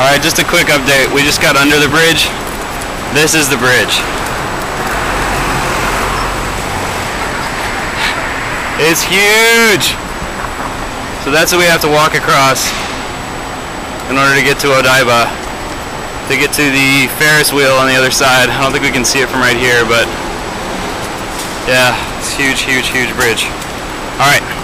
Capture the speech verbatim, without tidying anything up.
Alright, just a quick update. We just got under the bridge. This is the bridge. It's huge! So that's what we have to walk across in order to get to Odaiba, to get to the Ferris wheel on the other side. I don't think we can see it from right here, but yeah, it's a huge, huge, huge bridge. Alright.